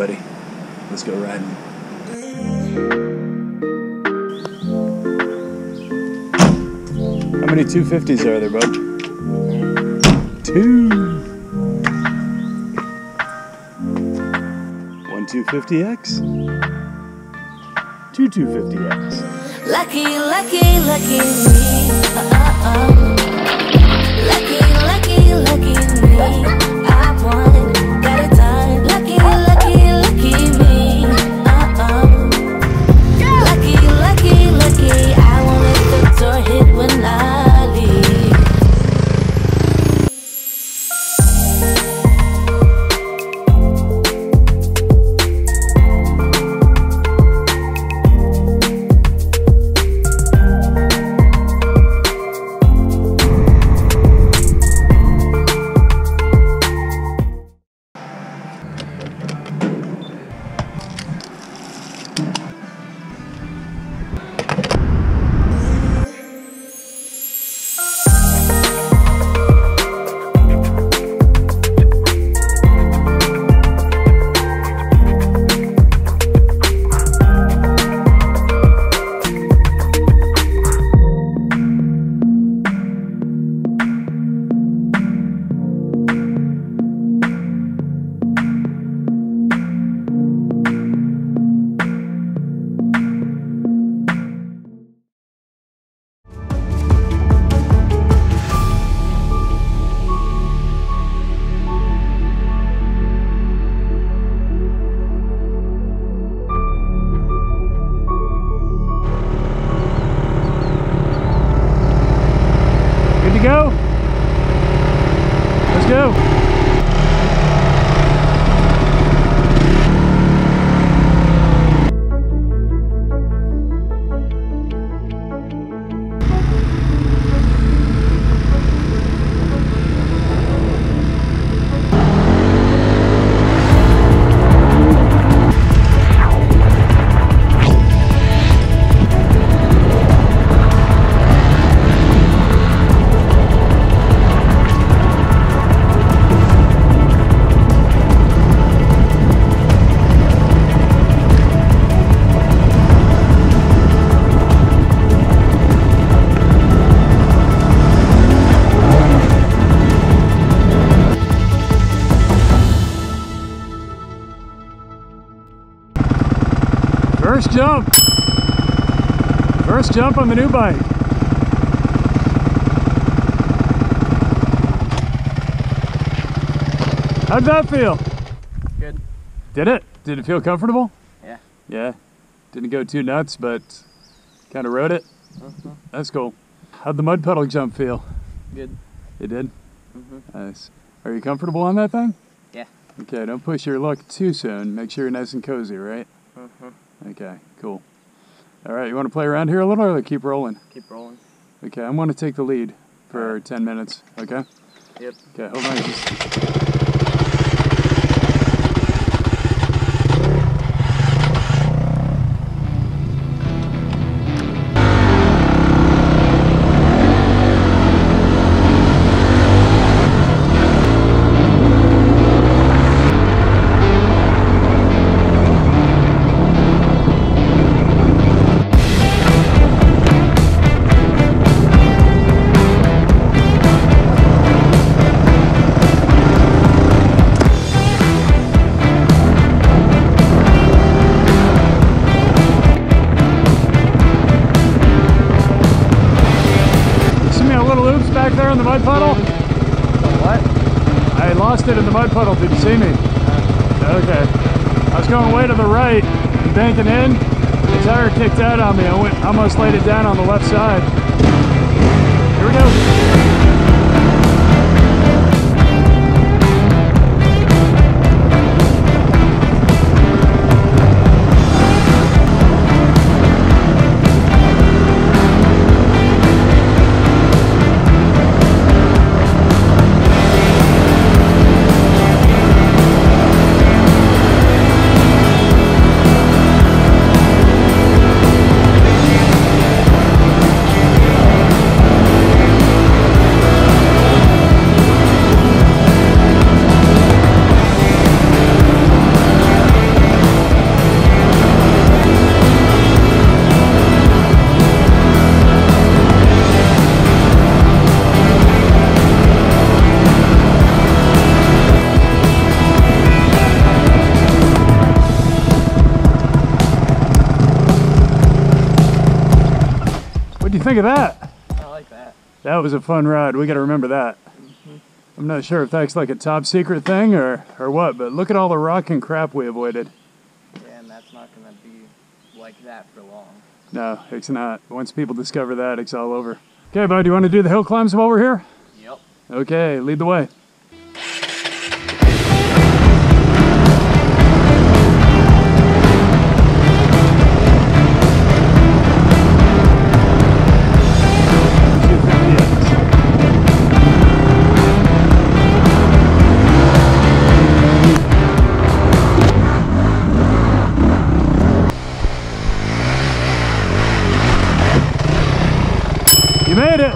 buddy. Let's go riding. How many 250s are there, bud? Two. One 250X. Two 250X. Lucky, lucky, lucky me. Uh-oh. Lucky, lucky, lucky me. I won. Got it done. Lucky, lucky, lucky me. Uh-oh. Lucky, lucky, lucky. I won't let the door hit when I leave. First jump on the new bike. How'd that feel? Good. Did it? Did it feel comfortable? Yeah. Yeah. Didn't go too nuts, but kind of rode it. Mm-hmm. That's cool. How'd the mud puddle jump feel? Good. It did? Mm-hmm. Nice. Are you comfortable on that thing? Yeah. Okay, don't push your luck too soon. Make sure you're nice and cozy, right? Mm-hmm. Okay, cool. All right, you want to play around here a little or keep rolling? Keep rolling. Okay, I'm going to take the lead for 10 minutes, okay? Yep. Okay, hold on. Puddle, did you see me? Okay. I was going way to the right, banking in, the tire kicked out on me. I went, almost laid it down on the left side. Here we go. think of that? I like that. That was a fun ride. We got to remember that. Mm-hmm. I'm not sure if that's like a top secret thing or what, but look at all the rock and crap we avoided. Yeah, and that's not going to be like that for long. No, it's not. Once people discover that, it's all over. Okay, bud, you want to do the hill climbs while we're here? Yep. Okay, lead the way. You made it!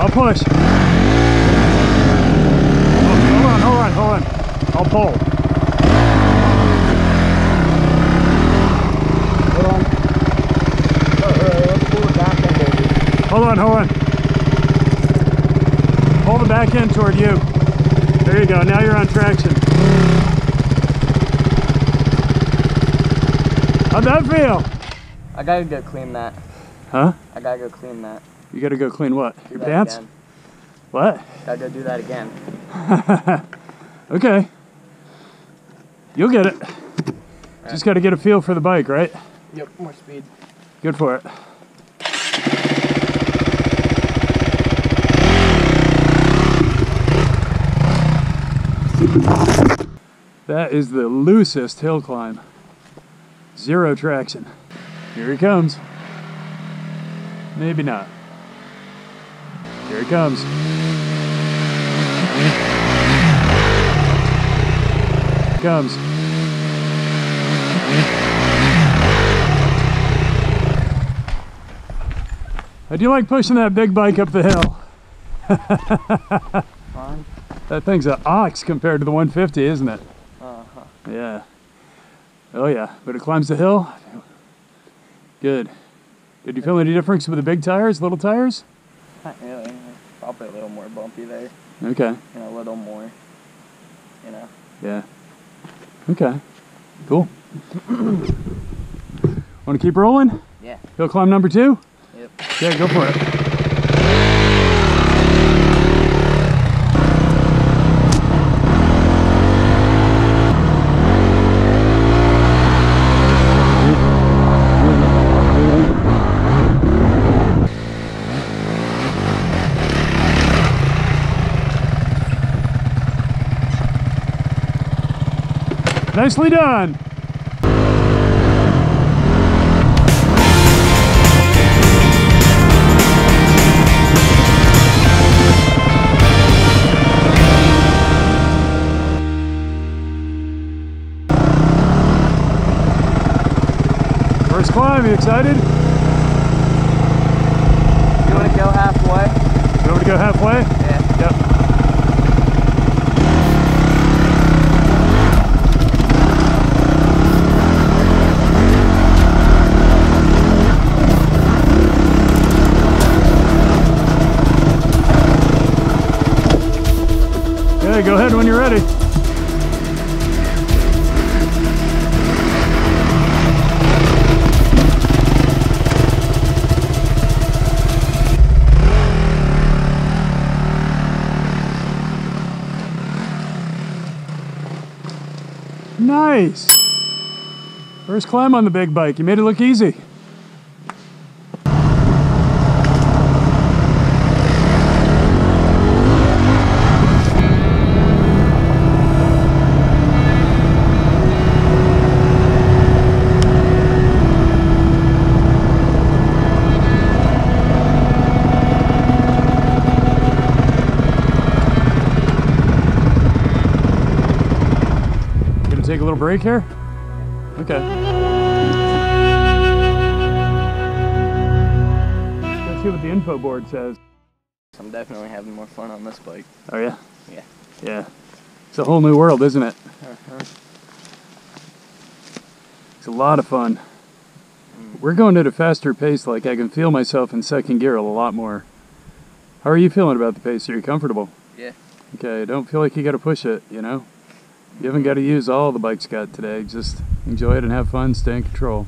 I'll push. Oh, hold on. I'll pull. Hold on. Let's pull the back end over. Hold on. Pull the back end toward you. There you go, now you're on traction. How'd that feel? I gotta go clean that. Huh? I gotta go clean that. You gotta go clean what? Your pants? Again. What? Gotta go do that again. Okay. You'll get it. Right. Just gotta get a feel for the bike, right? Yep, more speed. Good for it. That is the loosest hill climb. Zero traction. Here he comes. Maybe not. Here it comes. I do like pushing that big bike up the hill. Fine. That thing's an ox compared to the 150, isn't it? Uh-huh. Yeah. Oh yeah, but it climbs the hill. Good. Did you feel any difference with the big tires, little tires? Not really. Probably a little more bumpy there. Okay. And a little more, you know. Yeah. Okay. Cool. Want to keep rolling? Yeah. Hill climb number 2? Yep. Yeah, go for it. Nicely done. First climb, you excited? You want to go halfway? You want to go halfway? Yeah. Yep. Go ahead when you're ready. Nice. First climb on the big bike. You made it look easy. Take a little break here? Okay. Let's see what the info board says. I'm definitely having more fun on this bike. Oh yeah? Yeah. Yeah. It's a whole new world, isn't it? Uh-huh. It's a lot of fun. We're going at a faster pace, like I can feel myself in second gear a lot more. How are you feeling about the pace? Are you comfortable? Yeah. Okay, don't feel like you gotta push it, you know? You haven't got to use all the bike's got today. Just enjoy it and have fun, stay in control.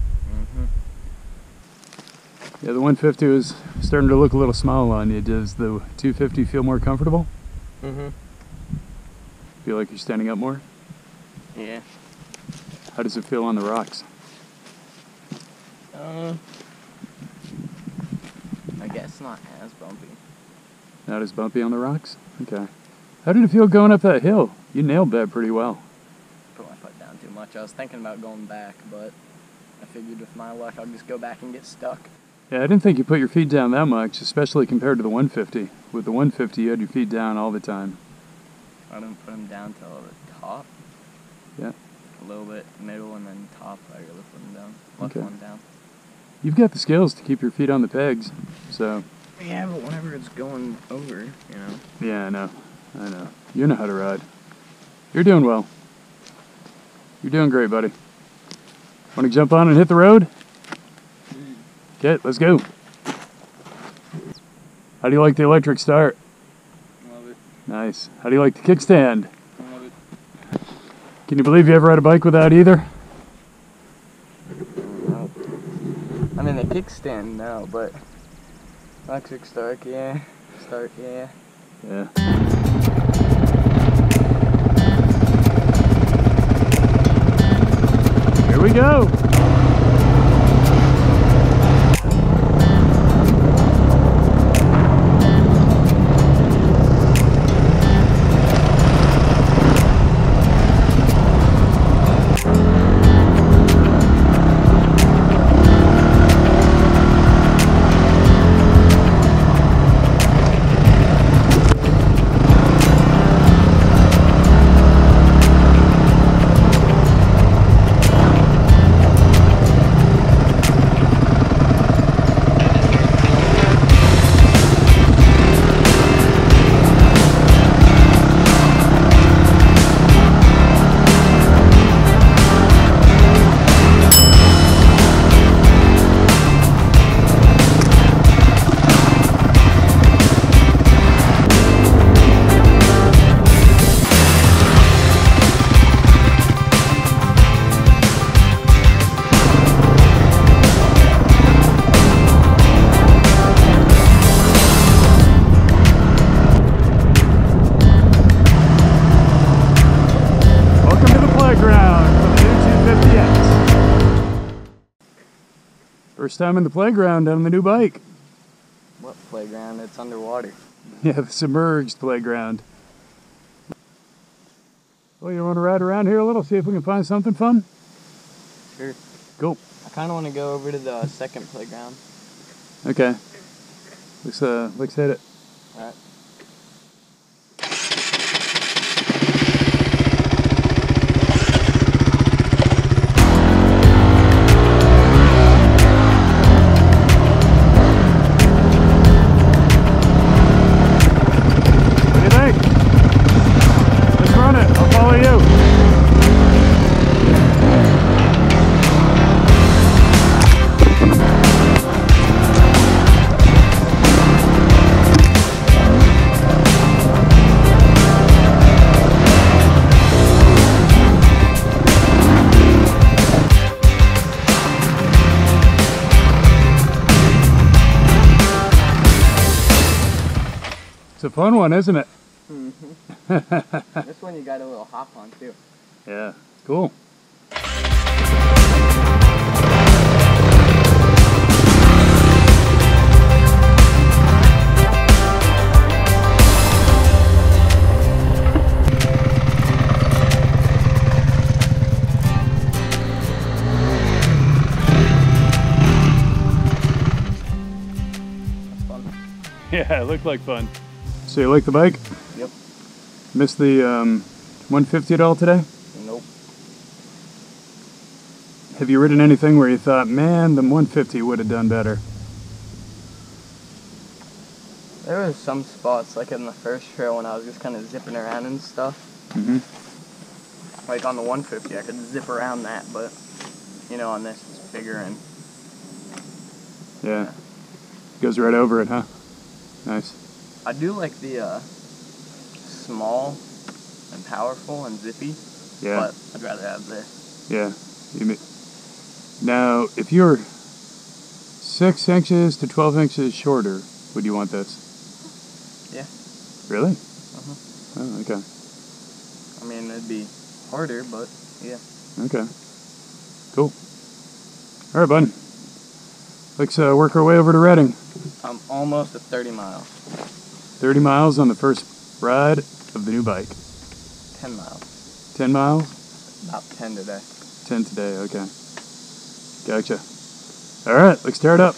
Yeah, the 150 was starting to look a little small on you. Does the 250 feel more comfortable? Mm-hmm. Feel like you're standing up more? Yeah. How does it feel on the rocks? I guess not as bumpy. Not as bumpy on the rocks? Okay. How did it feel going up that hill? You nailed that pretty well. Put my foot down too much. I was thinking about going back, but I figured with my luck, I'll just go back and get stuck. Yeah, I didn't think you put your feet down that much, especially compared to the 150. With the 150, you had your feet down all the time. I didn't put them down till the top. Yeah. A little bit middle and then top. I really put them down. Left one down. You've got the skills to keep your feet on the pegs, so. Yeah, but whenever it's going over, you know. Yeah, I know. I know. You know how to ride. You're doing well. You're doing great, buddy. Want to jump on and hit the road? Okay, let's go. How do you like the electric start? Love it. Nice. How do you like the kickstand? Love it. Can you believe you ever ride a bike without either? No. I'm in the kickstand now, but electric start, yeah. Start, yeah. Yeah. Here we go! First time in the playground on the new bike. What playground? It's underwater. Yeah, the submerged playground. Well, you want to ride around here a little, see if we can find something fun? Sure. Cool. I kind of want to go over to the second playground. Okay. Let's hit it. All right. It's a fun one, isn't it? Mm-hmm. This one you got a little hop on too. Yeah, cool. That's fun. Yeah, it looked like fun. So you like the bike? Yep. Missed the 150 at all today? Nope. Have you ridden anything where you thought, man, the 150 would have done better? There was some spots, like in the first trail when I was just kind of zipping around and stuff. Mm-hmm. Like on the 150, I could zip around that, but, you know, on this, it's bigger and... Yeah. Goes right over it, huh? Nice. I do like the small and powerful and zippy, yeah. But I'd rather have this. Yeah. Now, if you're 6 inches to 12 inches shorter. Would you want this? Yeah. Really? Oh, okay. I mean, it'd be harder, but yeah. Okay. Cool. All right, bud. Let's work our way over to Redding. I'm almost at 30 miles. 30 miles on the first ride of the new bike. 10 miles. 10 miles? About 10 today. 10 today, okay. Gotcha. All right, let's tear it up.